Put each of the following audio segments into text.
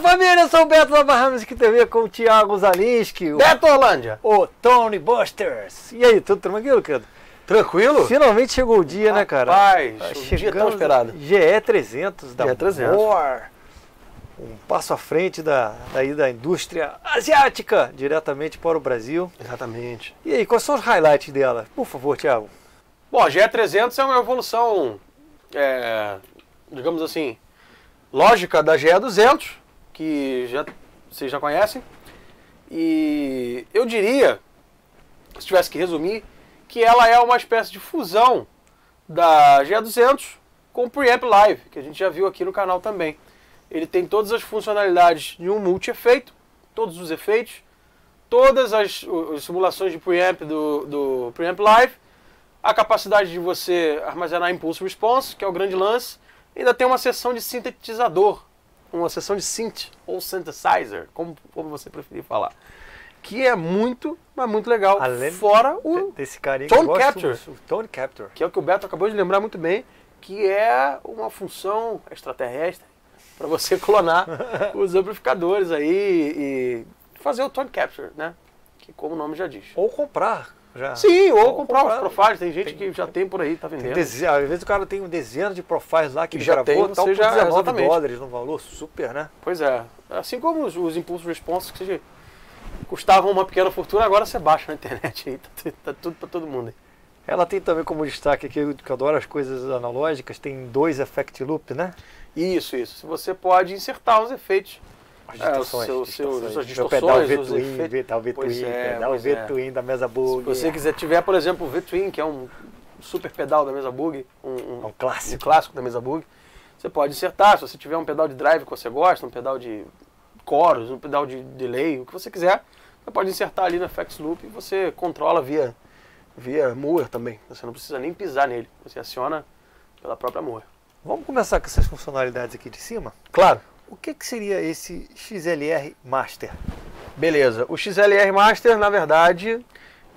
Família, eu sou o Beto da BarraMusic TV com o Thiago Zalinsky, Beto Holanda, o Tony Busters. E aí, tudo tranquilo, querido? Tranquilo? Finalmente chegou o dia, né, cara? Rapaz, o dia tão esperado. GE300 da Mooer, um passo à frente da indústria asiática, diretamente para o Brasil. Exatamente. E aí, quais são os highlights dela? Por favor, Thiago. Bom, a GE300 é uma evolução, digamos assim, lógica da GE200. Que vocês já conhecem, e eu diria, se tivesse que resumir, que ela é uma espécie de fusão da GE200 com o Preamp Live, que a gente já viu aqui no canal também. Ele tem todas as funcionalidades de um multi-efeito, todos os efeitos, todas as simulações de Preamp do Preamp Live, a capacidade de você armazenar Impulse Response, que é o grande lance, ainda tem uma seção de sintetizador, uma sessão de synth ou synthesizer, como você preferir falar, que é muito, mas muito legal. Além fora o desse carinha Tone Capture, Tone Capture, que é o que o Beto acabou de lembrar muito bem, que é uma função extraterrestre para você clonar os amplificadores aí e fazer o Tone Capture, né? Que como o nome já diz. Ou comprar. Já. Sim, ou comprar os profiles, tem gente que já tem por aí, tá vendendo. Às vezes o cara tem um dezena de profiles lá que já gravou, tal, por $19, num valor super, né? Pois é, assim como os Impulse Response que você custavam uma pequena fortuna, agora você baixa na internet, aí tá tudo pra todo mundo. Ela tem também como destaque aqui, que eu adoro as coisas analógicas, tem 2 FX Loop, né? Isso, você pode insertar os efeitos. As distorções, pedal V-Twin, pedal V-Twin da Mesa Boogie. Se você quiser, tiver, por exemplo, o V-Twin, que é um super pedal da Mesa Boogie, um clássico da Mesa Boogie, você pode insertar. Se você tiver um pedal de drive que você gosta, um pedal de coros, um pedal de delay, o que você quiser, você pode insertar ali no FX Loop e você controla via Mooer também. Você não precisa nem pisar nele, você aciona pela própria Mooer. Vamos começar com essas funcionalidades aqui de cima? Claro. O que seria esse XLR Master? Beleza, o XLR Master, na verdade,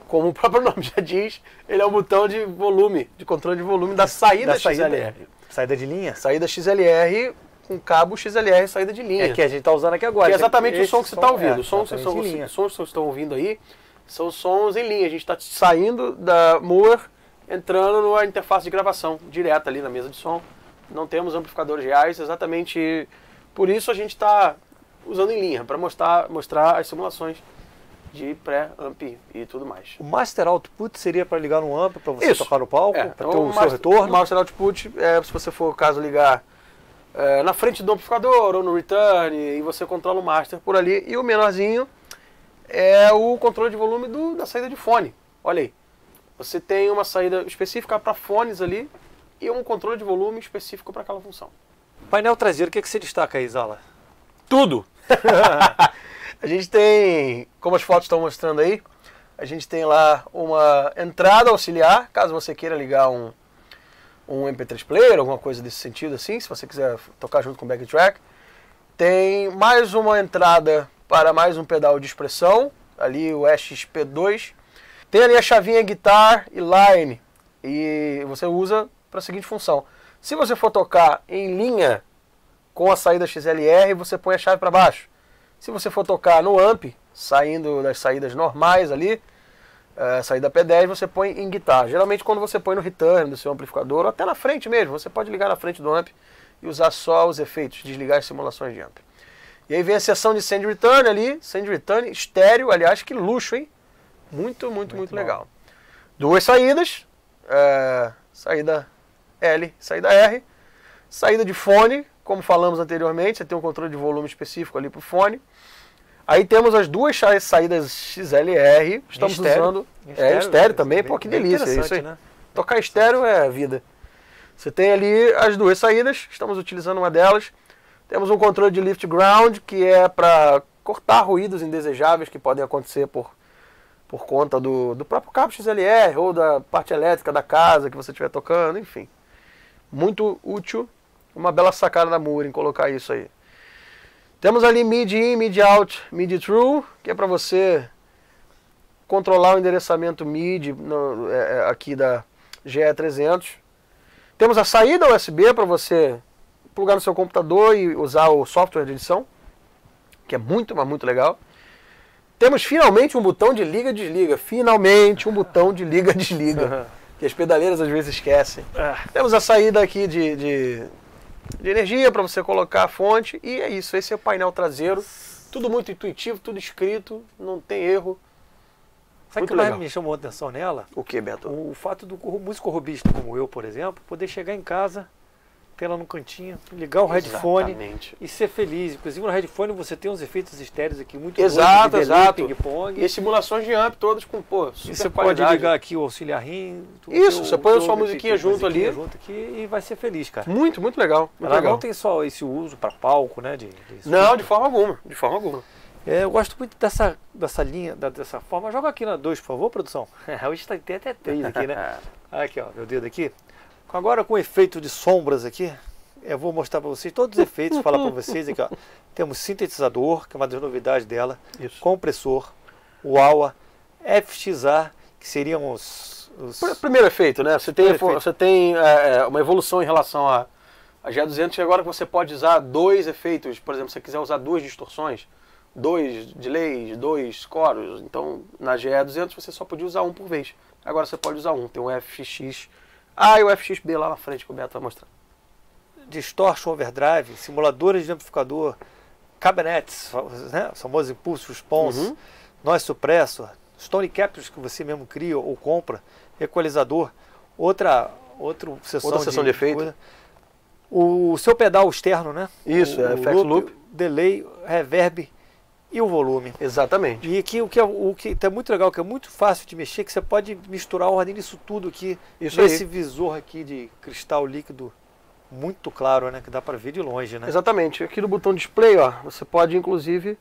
como o próprio nome já diz, ele é o botão de volume, de controle de volume da saída XLR. Saída de linha? Saída XLR com cabo XLR, saída de linha. É que a gente está usando aqui agora. Que é exatamente o som que você está ouvindo. Os sons que vocês estão ouvindo aí são sons em linha. A gente está saindo da Mooer, entrando na interface de gravação, direta ali na mesa de som. Não temos amplificadores reais, exatamente... Por isso a gente está usando em linha, para mostrar as simulações de pré-amp e tudo mais. O Master Output seria para ligar no amp, para você tocar no palco, para ter o seu retorno? O Master Output, se você for o caso ligar na frente do amplificador ou no return, e você controla o Master por ali. E o menorzinho é o controle de volume da saída de fone. Olha aí, você tem uma saída específica para fones ali e um controle de volume específico para aquela função. Painel traseiro, o que você destaca aí, Zala? Tudo! A gente tem, como as fotos estão mostrando aí, a gente tem lá uma entrada auxiliar, caso você queira ligar um MP3 player, alguma coisa desse sentido assim, se você quiser tocar junto com o backtrack. Tem mais uma entrada para mais um pedal de expressão, ali o XP2. Tem ali a chavinha guitar e line, e você usa para a seguinte função. Se você for tocar em linha com a saída XLR, você põe a chave para baixo. Se você for tocar no amp, saindo das saídas normais ali, saída P10, você põe em guitarra. Geralmente quando você põe no return do seu amplificador, ou até na frente mesmo, você pode ligar na frente do amp e usar só os efeitos, desligar as simulações de amp. E aí vem a seção de send return ali, send return estéreo, aliás, que luxo, hein? Muito legal. Duas saídas, saída L, saída R, saída de fone, Como falamos anteriormente, você tem um controle de volume específico ali para o fone. Aí temos as duas saídas XLR. Estamos usando estéreo, estéreo também. Pô, que delícia isso aí. Né? Tocar estéreo é vida. Você tem ali as duas saídas. Estamos utilizando uma delas. Temos um controle de lift ground, que é para cortar ruídos indesejáveis que podem acontecer por conta do próprio cabo XLR ou da parte elétrica da casa que você estiver tocando, enfim. Muito útil. Uma bela sacada da Mooer em colocar isso aí. Temos ali midi-in, midi-out, midi-through, que é para você controlar o endereçamento midi aqui da GE300. Temos a saída USB para você plugar no seu computador e usar o software de edição, que é muito, mas muito legal. Temos finalmente um botão de liga-desliga. Finalmente um botão de liga-desliga, que as pedaleiras às vezes esquecem. Temos a saída aqui de energia para você colocar a fonte, e é isso. Esse é o painel traseiro, tudo muito intuitivo, tudo escrito, não tem erro. Sabe o que mais me chamou a atenção nela? O que, Beto? O fato do músico robista como eu, por exemplo, poder chegar em casa, ter ela no cantinho, ligar o headphone e ser feliz. Inclusive no headphone você tem uns efeitos estéreos aqui muito bons, exato, ping-pong e simulações de amp todas com pô, super você qualidade. Pode ligar aqui o auxiliarzinho. Isso, você põe a sua musiquinha junto ali e vai ser feliz, cara. Muito, muito legal. Muito legal. Não tem só esse uso para palco, né? Não, de forma alguma, de forma alguma. É, eu gosto muito dessa linha, dessa forma. Joga aqui na 2, por favor, produção. Hoje tem até 3 aqui, né? Aqui, ó, meu dedo aqui. Agora com o efeito de sombras aqui, eu vou mostrar para vocês todos os efeitos, falar para vocês aqui, ó. Temos sintetizador, que é uma das novidades dela, isso. Compressor, wah-wah, FXA, que seriam os... Primeiro efeito, né? Você tem uma evolução em relação à GE200, e agora que você pode usar 2 efeitos, por exemplo, se você quiser usar 2 distorções, 2 delays, 2 coros, então na GE200 você só podia usar um por vez. Agora você pode usar um, tem um FXX, e o FXB lá na frente que o Beto vai mostrar. Distortion, overdrive, simuladores de amplificador, cabinetes, né? Famosos impulsos, response, noise suppressor, Tone Capture que você mesmo cria ou compra, equalizador, outra sessão de efeito. Coisa. O seu pedal externo, né? Isso, o FX Loop, delay, reverb e o volume. Exatamente. E aqui o que é muito legal, que é muito fácil de mexer, que você pode misturar a ordem disso tudo aqui. Esse visor aqui de cristal líquido muito claro, né? Que dá para ver de longe, né? Exatamente. Aqui no botão display, ó, você pode inclusive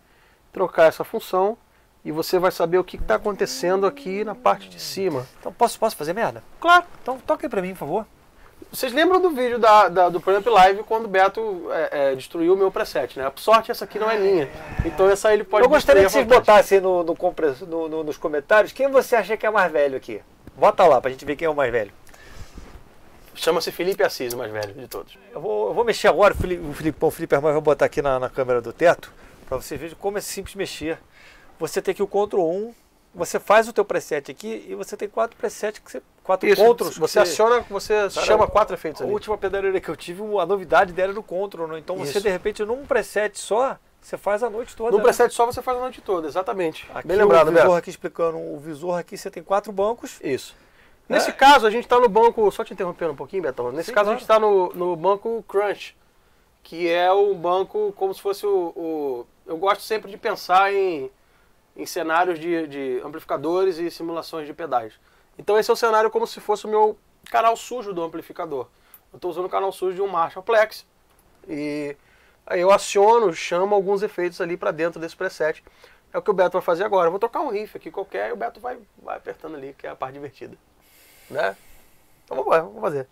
trocar essa função e você vai saber o que está acontecendo aqui na parte de cima. Então posso fazer merda? Claro. Então toca aí para mim, por favor. Vocês lembram do vídeo do Preamp Live quando o Beto destruiu o meu preset, né? Por sorte, essa aqui não é minha. Então essa ele pode... Eu gostaria que vocês botassem nos comentários quem você acha que é mais velho aqui. Bota lá pra gente ver quem é o mais velho. Chama-se Felipe Assis, o mais velho de todos. Eu vou mexer agora, o Felipe Armando vai botar aqui na câmera do teto, pra vocês verem como é simples mexer. Você tem aqui o Ctrl 1, você faz o teu preset aqui e você tem 4 presets que você... 4 controls. Você chama 4 efeitos ali. A última pedaleira que eu tive, a novidade dela era o control, né? Então você, de repente, num preset só, você faz a noite toda. Num preset só, você faz a noite toda, exatamente. Aqui, bem lembrado, o visor aqui explicando, o visor aqui você tem 4 bancos. Isso. Nesse caso, a gente está no banco, só te interrompendo um pouquinho, Beto, nesse caso a gente está no banco Crunch, que é um banco como se fosse eu gosto sempre de pensar em cenários de amplificadores e simulações de pedais. Então esse é o cenário como se fosse o meu canal sujo do amplificador. Eu estou usando o canal sujo de um Marshal Plexi e aí eu aciono, chamo alguns efeitos ali para dentro desse preset. É o que o Beto vai fazer agora. Eu vou tocar um riff aqui qualquer e o Beto vai apertando ali, que é a parte divertida. Né? Então vamos lá, vamos fazer.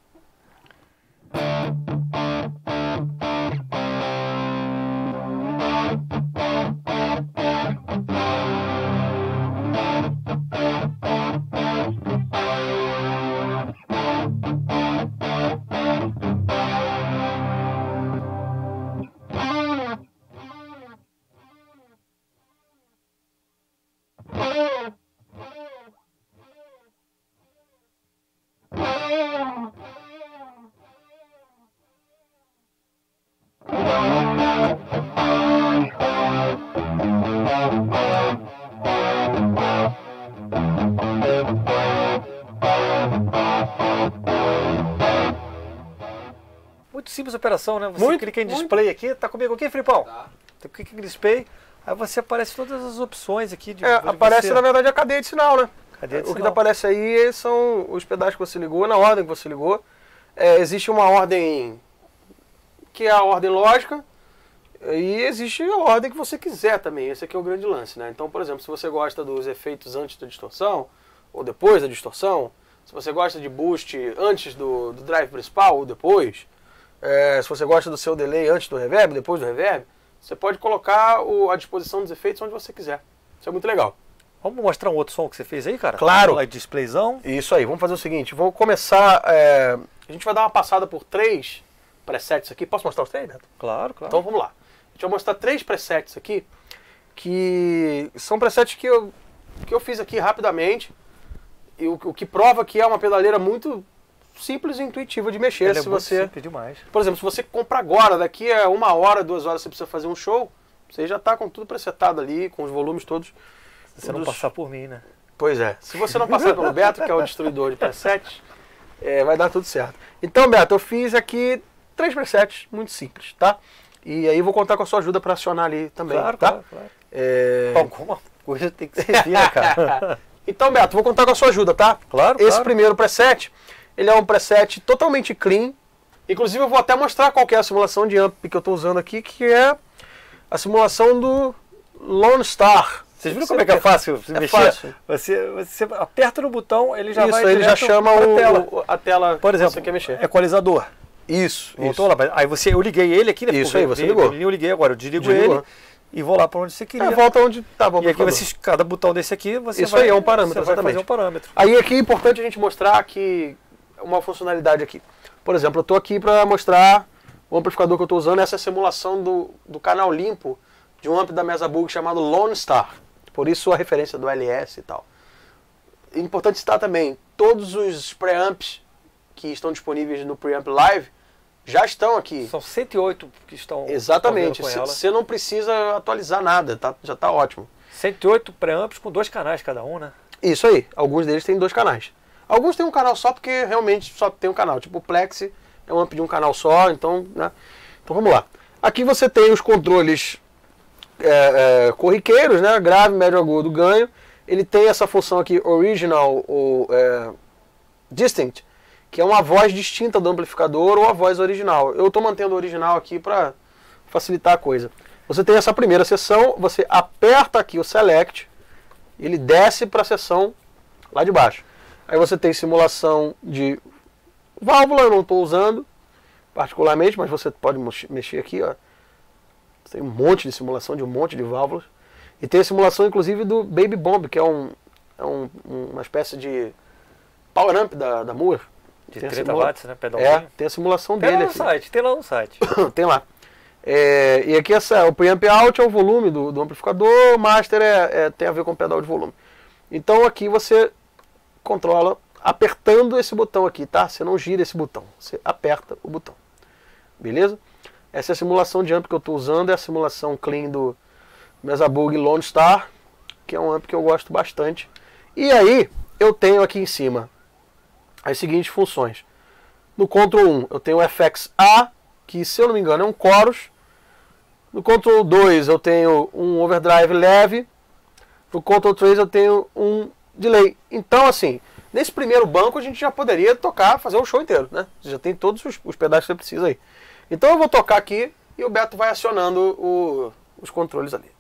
simples operação, né? Você clica em display aqui, tá comigo aqui, Filipão? Tá. Então, clica em display, aí você aparece todas as opções aqui. Aparece, na verdade, a cadeia de sinal, né? Cadeia de sinal. O que aparece aí são os pedais que você ligou, na ordem que você ligou. É, existe uma ordem que é a ordem lógica e existe a ordem que você quiser também. Esse aqui é o grande lance, né? Então, por exemplo, se você gosta dos efeitos antes da distorção ou depois da distorção, se você gosta de boost antes do drive principal ou depois, se você gosta do seu delay antes do reverb, depois do reverb, você pode colocar a disposição dos efeitos onde você quiser. Isso é muito legal. Vamos mostrar um outro som que você fez aí, cara? Claro. Vamos lá, displayzão. Isso aí, vamos fazer o seguinte, vou começar... A gente vai dar uma passada por 3 presets aqui. Posso mostrar os 3, Beto? Claro, claro. Então vamos lá. A gente vai mostrar 3 presets aqui, que são presets que eu fiz aqui rapidamente, e o que prova que é uma pedaleira muito simples e intuitiva de mexer. Ela é muito simples demais. Por exemplo, se você comprar agora, daqui a 1 hora, 2 horas você precisa fazer um show, você já está com tudo presetado ali, com os volumes todos. Se você não passar por mim, né? Pois é. Se você não passar pelo Beto, que é o destruidor de presets, vai dar tudo certo. Então, Beto, eu fiz aqui 3 presets muito simples, tá? E aí vou contar com a sua ajuda para acionar ali também, claro, tá? Claro, claro. Alguma coisa tem que servir, né, cara? Então, Beto, vou contar com a sua ajuda, tá? Claro, Esse primeiro preset, ele é um preset totalmente clean. Inclusive, eu vou até mostrar qual que é a simulação de amp que eu estou usando aqui, que é a simulação do Lone Star. Vocês viram como é que é fácil mexer? É fácil. Você aperta no botão, ele já vai direto, ele já chama a tela. Por exemplo, que você quer mexer. Equalizador. Isso, isso. Lá, aí eu liguei ele aqui, né? Isso aí, você ligou. Eu liguei agora, eu desligo ele e vou lá para onde você queria. Volta onde tá bom. E aqui cada botão desse aqui, você isso vai... Isso aí, é um parâmetro, exatamente. Fazer um parâmetro. Aí aqui é importante a gente mostrar que uma funcionalidade aqui. Por exemplo, eu estou aqui para mostrar o amplificador que eu estou usando, essa é a simulação do canal limpo de um amp da Mesa Boogie chamado Lone Star. Por isso a referência do LS e tal. É importante citar também, todos os preamps que estão disponíveis no Preamp Live já estão aqui. São 108 que estão. Exatamente, você não precisa atualizar nada, tá? Já está ótimo. 108 preamps com 2 canais cada um, né? Isso aí, alguns deles têm 2 canais. Alguns têm um canal só porque realmente só tem um canal, tipo o Plexi é um amp de um canal só, então, né? Então vamos lá. Aqui você tem os controles... corriqueiros, né? Grave, médio, agudo, ganho. Ele tem essa função aqui, original ou distinct, que é uma voz distinta do amplificador ou a voz original. Eu estou mantendo o original aqui para facilitar a coisa. Você tem essa primeira seção, você aperta aqui o select, ele desce para a seção lá de baixo. Aí você tem simulação de válvula, eu não estou usando particularmente, mas você pode mexer aqui, ó. Tem um monte de simulação de um monte de válvulas. E tem a simulação, inclusive, do Baby Bomb, que é uma espécie de power amp da Mooer. De 30 watts, né? Pedalzinho. É, tem a simulação dele aqui. Tem lá no site. Tem lá. E aqui o preamp out é o volume do amplificador, o master tem a ver com o pedal de volume. Então aqui você controla apertando esse botão aqui, tá? Você não gira esse botão, você aperta o botão. Beleza? Essa é a simulação de amp que eu estou usando, é a simulação clean do Mesa Boogie Lone Star, que é um amp que eu gosto bastante. E aí, eu tenho aqui em cima as seguintes funções. No Control 1, eu tenho o FX A, que se eu não me engano é um chorus. No Control 2, eu tenho um overdrive leve. No Control 3, eu tenho um delay. Então, assim, nesse primeiro banco a gente já poderia tocar, fazer o show inteiro, né? Você já tem todos os pedais que você precisa aí. Então eu vou tocar aqui e o Beto vai acionando os controles ali.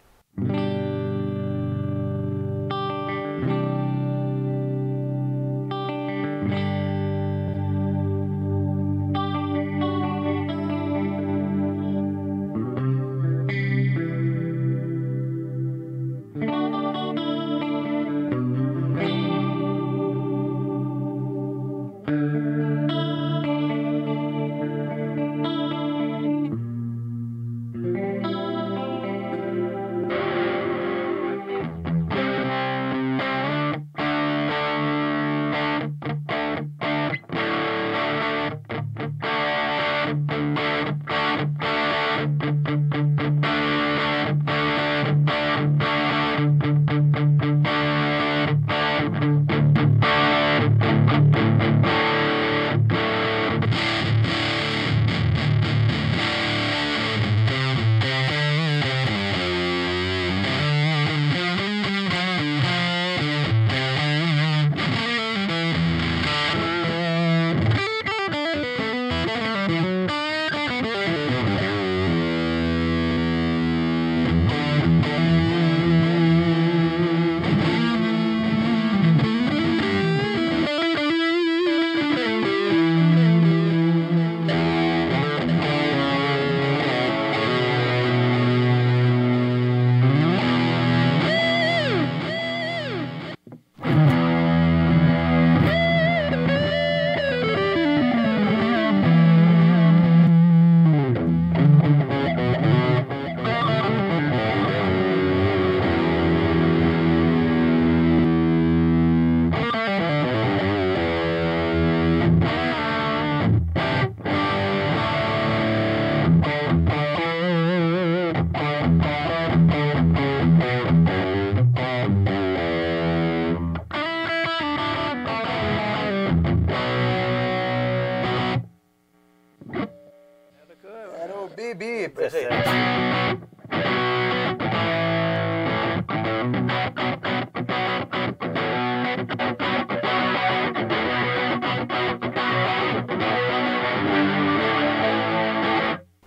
aí, perfeito.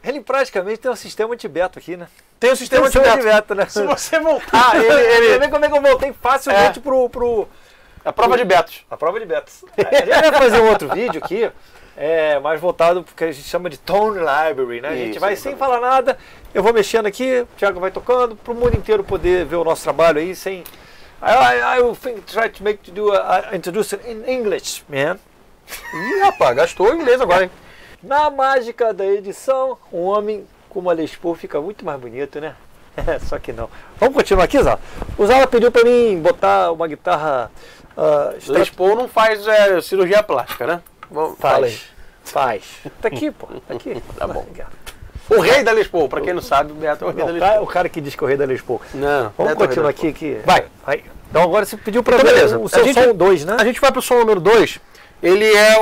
Ele praticamente tem um sistema Tibeto aqui, né? Tem um sistema Tibeto, né? Se você voltar, ele vê como é que eu voltei facilmente a prova de Betos. A prova de Betos. A gente vai fazer um outro vídeo aqui, mais voltado porque a gente chama de Tone Library, né? A gente vai sem falar nada, eu vou mexendo aqui, o Thiago vai tocando, para o mundo inteiro poder ver o nosso trabalho aí sem... I think try to make to do introduction in English, man. Ih, rapaz, gastou o inglês agora, hein? Na mágica da edição, um homem com uma Les Paul fica muito mais bonito, né? Só que não. Vamos continuar aqui, Zala? O Zala pediu para mim botar uma guitarra... Les Paul não faz cirurgia plástica, né? Faz. Tá aqui, pô. Tá aqui. Tá bom. O rei da Les Paul, pra quem não sabe, o Beto é o rei da Les Paul. O cara que diz que é o rei da Les Paul. Não. Vamos continuar aqui. Vai. Então agora você pediu pra ver o seu som 2, né? A gente vai pro som número 2. Ele é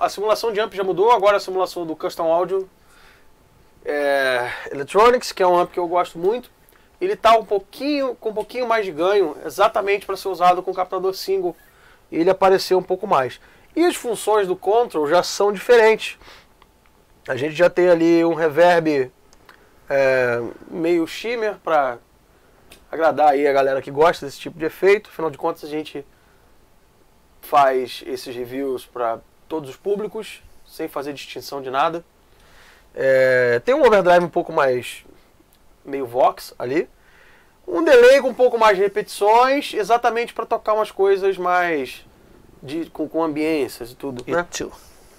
a simulação de amp já mudou, agora a simulação do Custom Audio Electronics, que é um amp que eu gosto muito. Ele está com um pouquinho mais de ganho, exatamente para ser usado com o captador single. Ele apareceu um pouco mais. E as funções do Control já são diferentes. A gente já tem ali um reverb meio shimmer para agradar aí a galera que gosta desse tipo de efeito. Afinal de contas, a gente faz esses reviews para todos os públicos, sem fazer distinção de nada. Tem um overdrive um pouco mais... meio vox ali, um delay com um pouco mais de repetições, exatamente para tocar umas coisas mais com ambiências e tudo, né?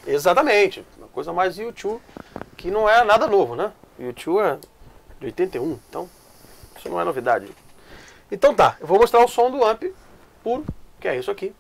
Exatamente, uma coisa mais U2, que não é nada novo, né? U2 é de 81, então isso não é novidade. Então tá, eu vou mostrar o som do amp puro, que é isso aqui.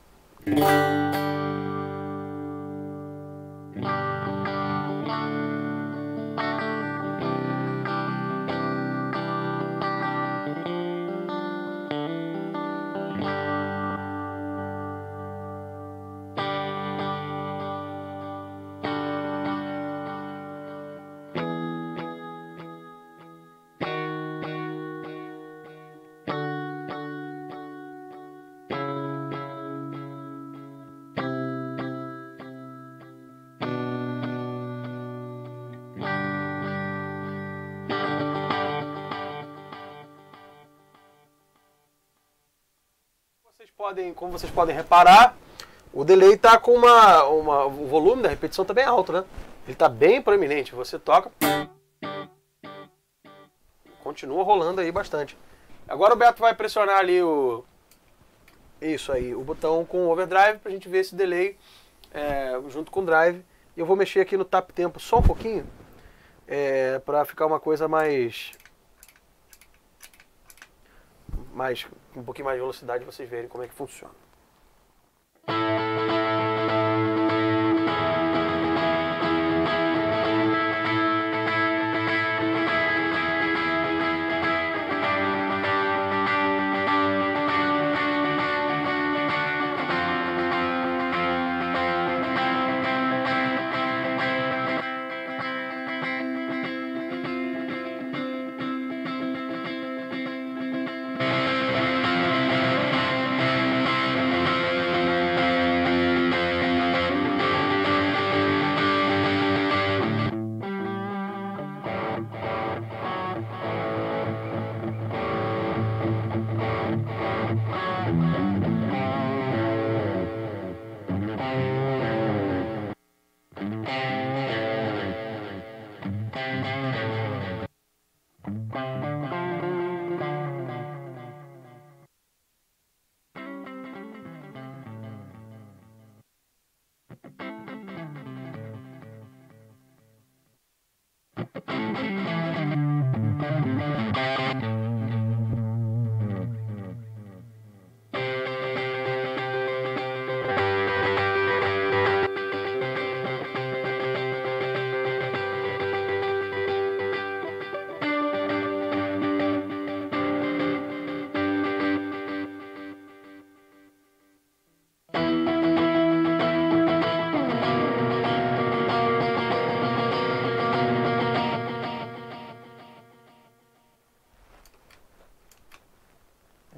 Como vocês podem reparar, o delay está com o volume da repetição está bem alto, né? Ele está bem proeminente. Você toca, continua rolando aí bastante. Agora o Beto vai pressionar ali o botão com o overdrive para a gente ver esse delay junto com o drive. E eu vou mexer aqui no tap tempo só um pouquinho para ficar uma coisa mais um pouquinho mais de velocidade, vocês verem como é que funciona.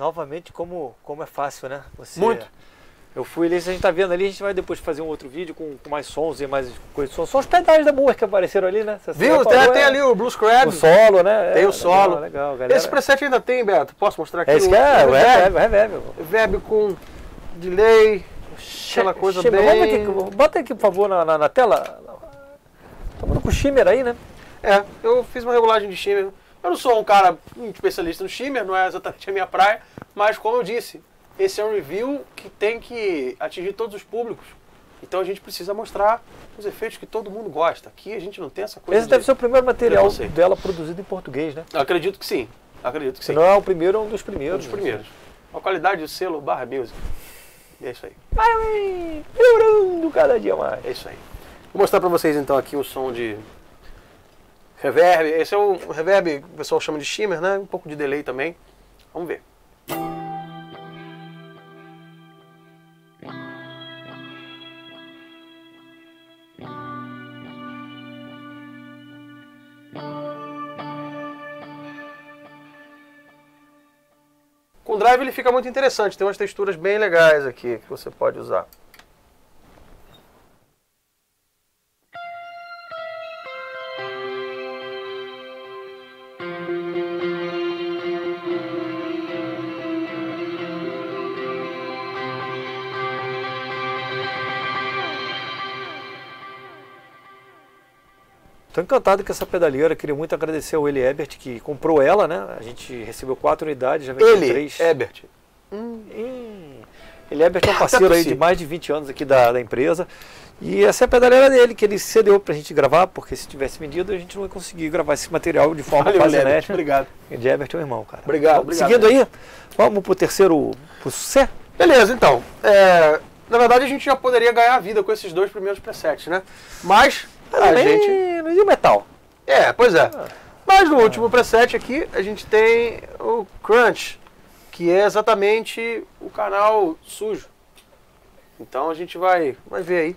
novamente como é fácil, né? Você... Muito. Eu fui ali, a gente tá vendo ali, a gente vai depois fazer um outro vídeo com mais sons e mais coisas de som. Só os pedais da Mooer que apareceram ali, né? Você viu? Tem ali o Blues Crab. O solo, né? Tem o solo. Legal, galera. Esse preset ainda tem, Beto. Posso mostrar aqui? Esse é o reverb. Reverb com delay, aquela coisa bem... Bota aqui, por favor, na tela. Estamos com shimmer aí, né? É, eu fiz uma regulagem de shimmer. Eu não sou um cara especialista no shimmer, não é exatamente a minha praia, mas como eu disse... Esse é um review que tem que atingir todos os públicos. Então a gente precisa mostrar os efeitos que todo mundo gosta. Aqui a gente não tem essa coisa. Esse deve ser o primeiro material dela produzido em português, né? Eu acredito que sim. Acredito que sim. Se não é o primeiro, é um dos primeiros. Um dos primeiros. A qualidade do selo BarraMusic. É isso aí. Vai melhorando cada dia mais. É isso aí. Vou mostrar pra vocês então aqui um som de reverb. Esse é um reverb que o pessoal chama de shimmer, né? Um pouco de delay também. Vamos ver. Com o drive ele fica muito interessante, tem umas texturas bem legais aqui que você pode usar. Estou encantado com essa pedaleira, queria muito agradecer ao Elie Ebert que comprou ela, né? A gente recebeu 4 unidades, já vendeu 3. Elie Ebert. Elie Ebert é um parceiro aí de mais de 20 anos aqui da empresa. E essa é a pedaleira dele, que ele cedeu para a gente gravar, porque se tivesse vendido a gente não ia conseguir gravar esse material de forma quase inédita. Obrigado. Elie Ebert é um irmão, cara. Obrigado, então, obrigado. Seguindo aí, vamos para o terceiro, para o C? Beleza, então. Na verdade a gente já poderia ganhar a vida com esses 2 primeiros presets, né? Mas... E o metal? É, pois é. Mas no último preset aqui, a gente tem o Crunch, que é exatamente o canal sujo. Então a gente vai ver aí.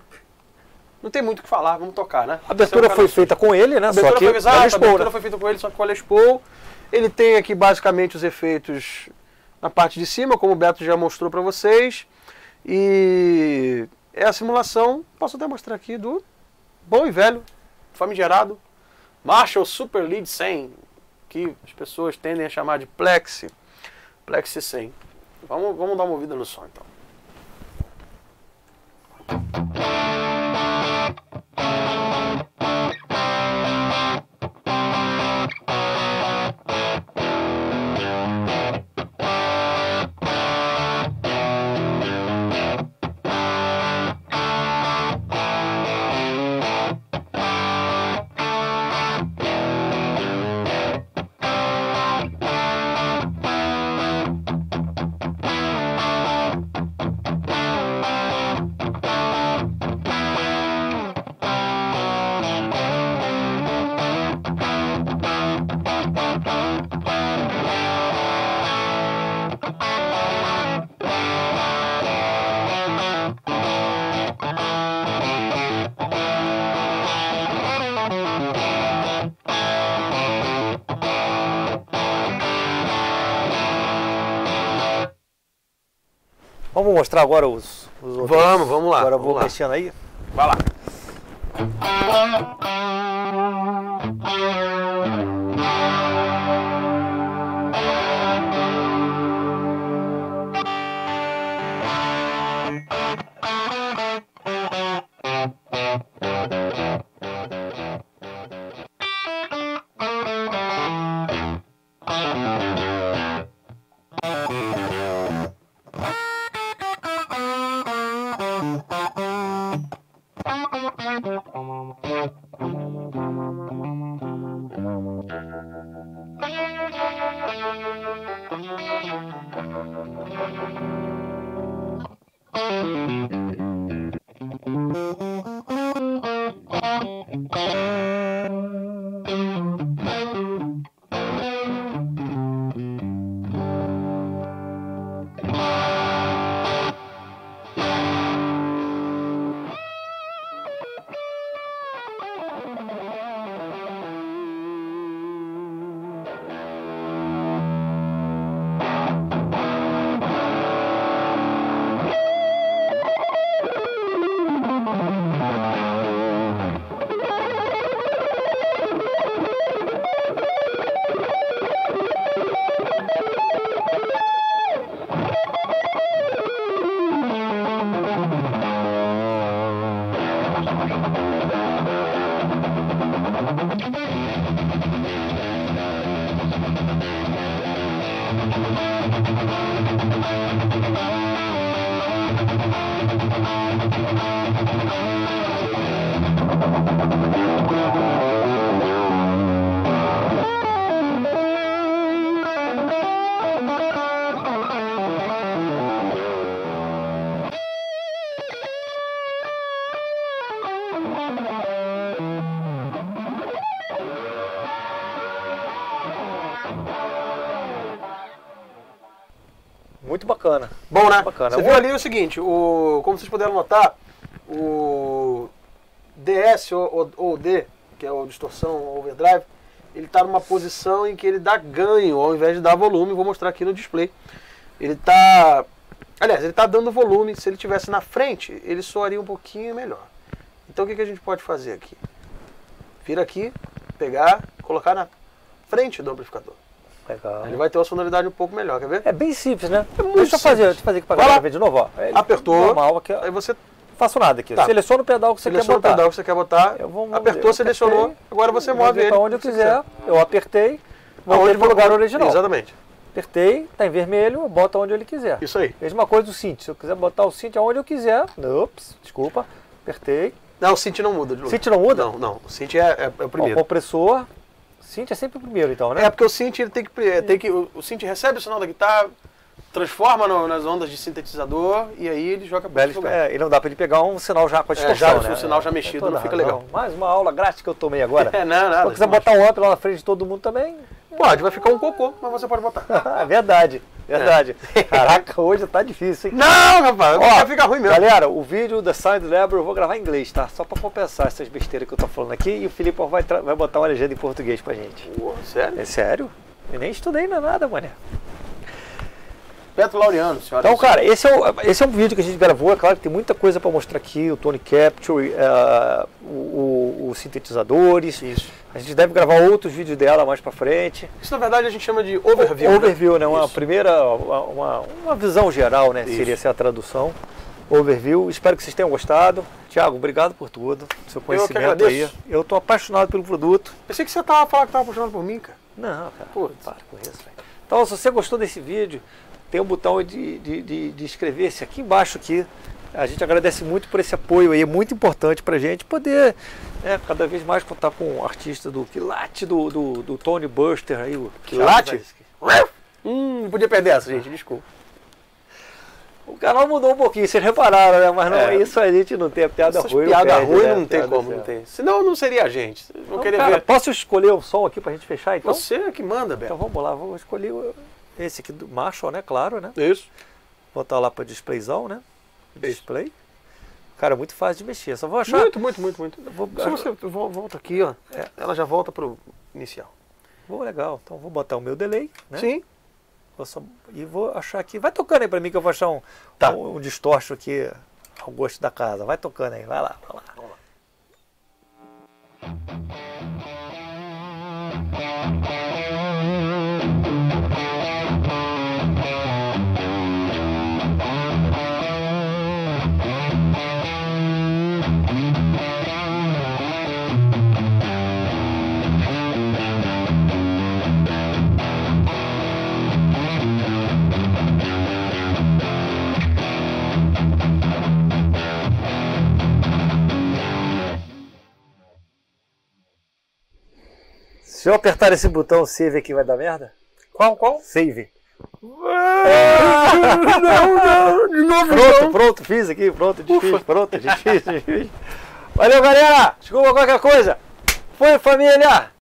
Não tem muito o que falar, vamos tocar, né? A abertura foi feita com ele, né? A abertura foi exata, a abertura foi feita com ele, só que com a Les Paul. Ele tem aqui basicamente os efeitos na parte de cima, como o Beto já mostrou para vocês. E é a simulação, posso até mostrar aqui, do... bom e velho, famigerado, Marshall Super Lead 100, que as pessoas tendem a chamar de Plexi 100. Vamos dar uma ouvida no som, então. Vamos mostrar agora os outros? Vamos lá. Agora eu vou mexendo aí. Vai lá. Bom, né? Bacana. Você viu ali o seguinte, como vocês puderam notar, o DS ou D, que é o distorção overdrive, ele está numa posição em que ele dá ganho ao invés de dar volume. Vou mostrar aqui no display. Ele está... Aliás, ele está dando volume. Se ele tivesse na frente, ele soaria um pouquinho melhor. Então o que a gente pode fazer aqui? Vir aqui, pegar, colocar na frente do amplificador. Legal. Ele vai ter uma sonoridade um pouco melhor, quer ver? É bem simples, né? É muito deixa eu fazer aqui para galera ver de novo, ó. Ele apertou, normal, aqui, ó. Aí você... Faço nada aqui, tá. Seleciona o pedal que você quer botar. Seleciona o pedal que você quer botar, apertou, selecionou, agora você move ele. Para onde eu quiser, eu apertei, voltei para o lugar original. Exatamente. Apertei, está em vermelho, bota onde ele quiser. Isso aí. Mesma coisa do synth, se eu quiser botar o synth aonde eu quiser, ops, desculpa, apertei. Não, o synth não muda de lugar. Synth não muda? Não, não, o synth é o primeiro. Ó, o compressor... Synth é sempre o primeiro, então, né? É, porque o synth, ele o synth recebe o sinal da guitarra, transforma nas ondas de sintetizador e aí ele joga para o lugar. Ele não dá para ele pegar um sinal já com a distorção, né? Um sinal já mexido, não fica legal. Mais uma aula grátis que eu tomei agora. É, não, nada. Se quiser botar um amp lá na frente de todo mundo também... Pode, vai ficar um cocô, mas você pode botar. Verdade, verdade. É. Caraca, hoje tá difícil, hein? Não, rapaz, ó, fica ruim mesmo. Galera, o vídeo da Sound Lab eu vou gravar em inglês, tá? Só pra compensar essas besteiras que eu tô falando aqui. E o Felipe vai botar uma legenda em português pra gente. Uou, sério? É sério? Eu nem estudei nada, mané. Beto Laureano, senhora. Então, cara, esse é um vídeo que a gente gravou. É claro que tem muita coisa pra mostrar aqui. O Tone Capture, os sintetizadores. Isso. A gente deve gravar outros vídeos dela mais pra frente. Isso, na verdade, a gente chama de overview. Overview, né? Uma visão geral, né? Isso. Seria essa a tradução. Overview. Espero que vocês tenham gostado. Thiago, obrigado por tudo. Seu conhecimento aí. Eu tô apaixonado pelo produto. Pensei que você tava apaixonado por mim, cara. Não, cara. Putz. Para com isso, velho. Então, se você gostou desse vídeo, tem um botão de inscrever-se aqui embaixo. A gente agradece muito por esse apoio aí, é muito importante para a gente poder cada vez mais contar com um artista do quilate do Tony Buster aí. O quilate? Não podia perder essa, gente, desculpa. O canal mudou um pouquinho, vocês repararam, né? Mas não é isso, a gente não tem a piada ruim. Piada ruim não tem como, não tem. Senão não seria a gente. Vou querer ver. Posso escolher um som aqui pra gente fechar, então? Você que manda, Beto. Então vamos lá, vou escolher esse aqui do Marshall, né? Claro, né? Isso. Botar lá para displayzão, né? Display. Cara, é muito fácil de mexer. Só vou achar... Muito. Se você volta aqui, ó. É. Ela já volta pro inicial. Boa, legal. Então vou botar o meu delay, né? Sim. E vou achar aqui... Vai tocando aí para mim que eu vou achar um distortion aqui ao gosto da casa. Vai tocando aí. Vai lá. Vamos lá. Se eu apertar esse botão save aqui, vai dar merda? Qual? Save. Não, de novo. Pronto, fiz aqui, pronto, desfiz. Valeu, galera. Desculpa qualquer coisa. Foi, família.